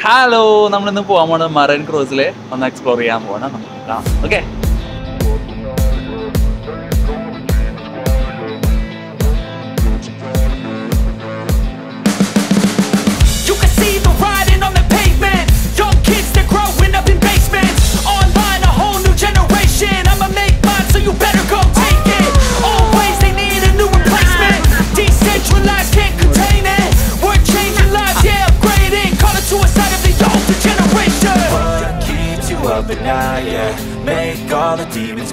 Hello, we are going to Marine Cruise and explore the island. Okay? Yeah, make all the demons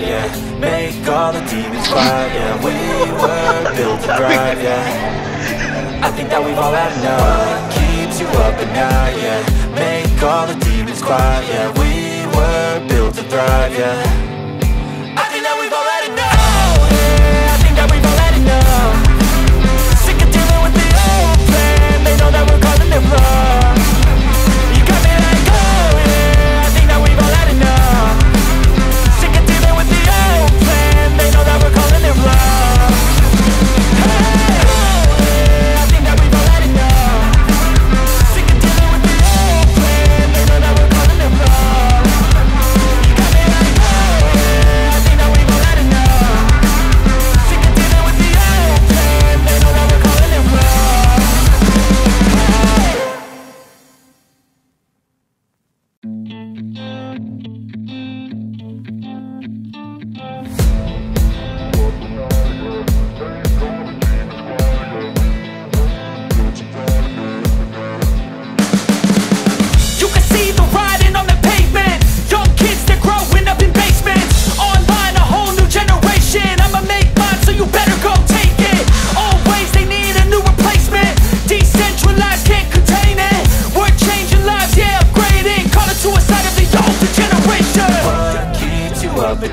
Yeah, make all the demons quiet. Yeah, we were built to thrive. Yeah, I think that we've all had enough. What keeps you up at night? Yeah, make all the demons quiet. Yeah, we were built to thrive. Yeah.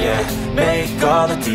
Yeah, make all the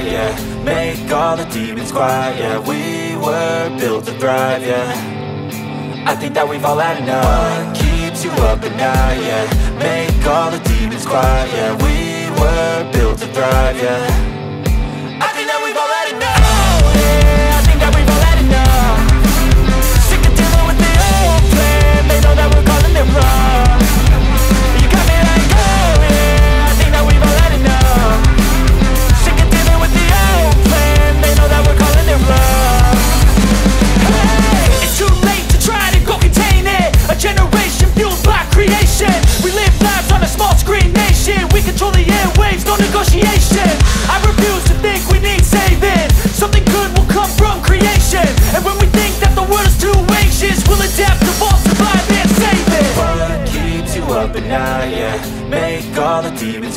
high, yeah. Make all the demons quiet, yeah. We were built to thrive, yeah. I think that we've all had enough. What keeps you up at night, yeah. Make all the demons quiet, yeah. We were built to thrive, yeah. Yeah, make all the demons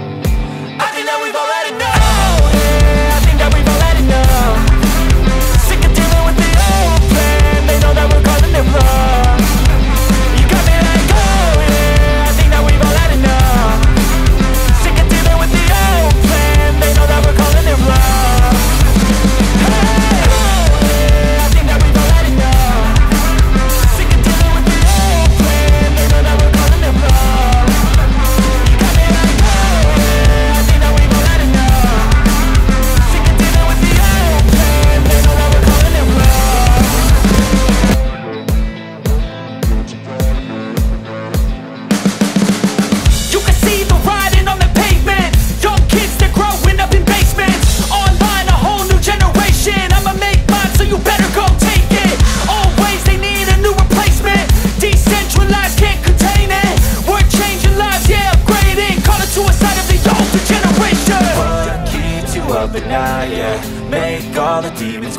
But now, yeah, make all the demons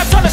Yeah,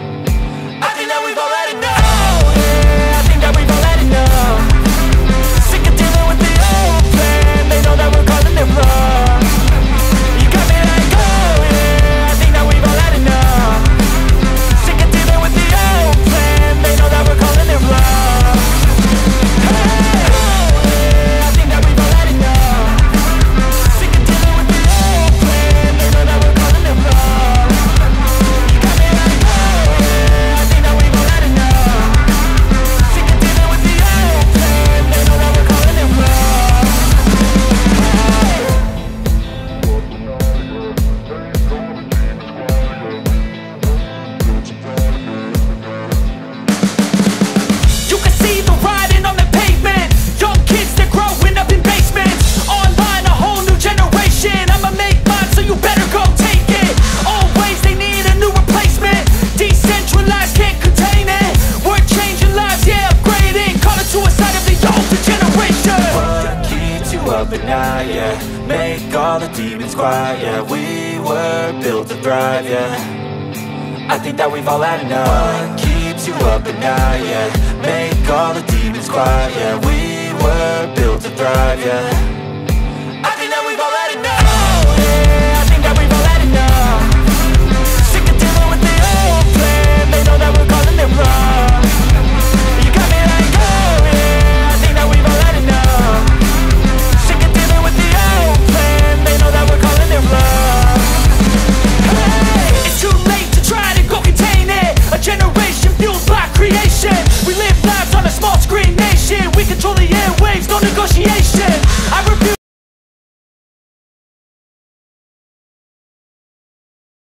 I think that we've all had enough. What keeps you up at night, yeah. Make all the demons quiet, yeah. We were built to thrive, yeah. But now, yeah, make all the demons quiet, yeah. We were built to thrive, yeah. I think that we've all had enough. What keeps you up at night, yeah. Make all the demons quiet, yeah. We were built to thrive, yeah. waves, no negotiation. I refuse.